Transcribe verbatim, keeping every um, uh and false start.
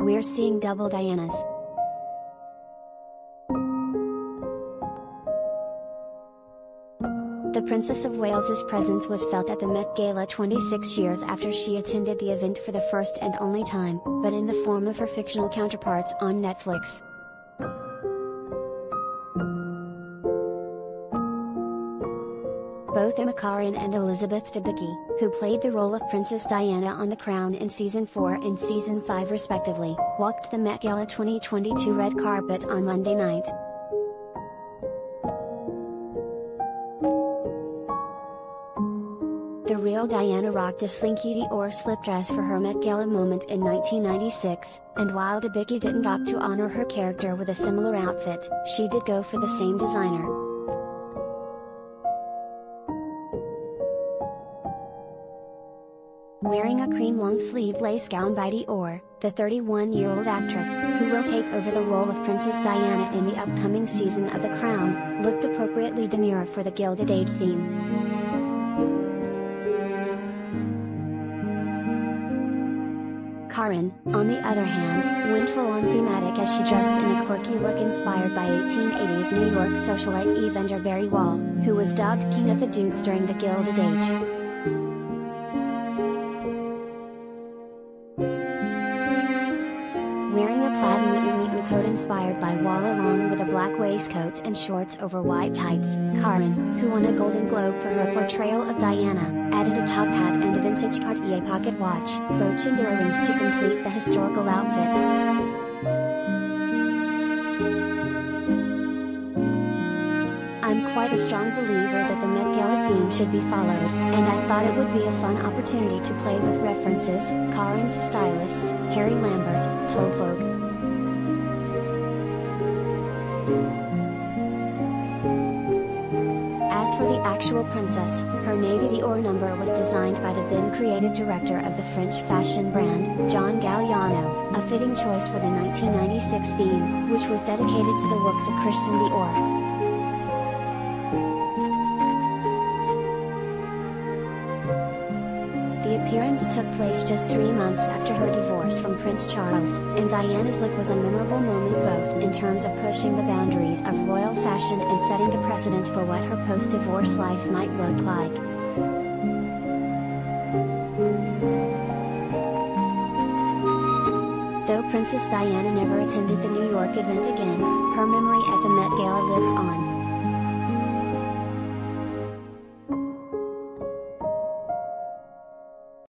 We're seeing double Dianas. The Princess of Wales's presence was felt at the Met Gala twenty-six years after she attended the event for the first and only time, but in the form of her fictional counterparts on Netflix. Both Emma Corrin and Elizabeth Debicki, who played the role of Princess Diana on The Crown in Season four and Season five respectively, walked the Met Gala twenty twenty-two red carpet on Monday night. The real Diana rocked a slinky Dior slipdress for her Met Gala moment in nineteen ninety-six, and while Debicki didn't opt to honor her character with a similar outfit, she did go for the same designer. Wearing a cream long-sleeve lace gown by Dior, the thirty-one-year-old actress, who will take over the role of Princess Diana in the upcoming season of The Crown, looked appropriately demure for the Gilded Age theme. Corrin, on the other hand, went full-on thematic as she dressed in a quirky look inspired by eighteen eighties New York socialite Evander Berry Wall, who was dubbed King of the Dudes during the Gilded Age. Wearing a plaid Newton Wheatley coat inspired by Wall along with a black waistcoat and shorts over white tights, Corrin, who won a Golden Globe for her portrayal of Diana, added a top hat and a vintage Cartier pocket watch, brooch and earrings to complete the historical outfit. I'm quite a strong believer that the Met Gala theme should be followed, and I thought it would be a fun opportunity to play with references, Corrin's stylist, Harry Lambert, told Vogue. As for the actual princess, her navy Dior number was designed by the then creative director of the French fashion brand, John Galliano, a fitting choice for the nineteen ninety-six theme, which was dedicated to the works of Christian Dior. The appearance took place just three months after her divorce from Prince Charles, and Diana's look was a memorable moment both in terms of pushing the boundaries of royal fashion and setting the precedence for what her post-divorce life might look like. Though Princess Diana never attended the New York event again, her memory at the Met Gala lives on.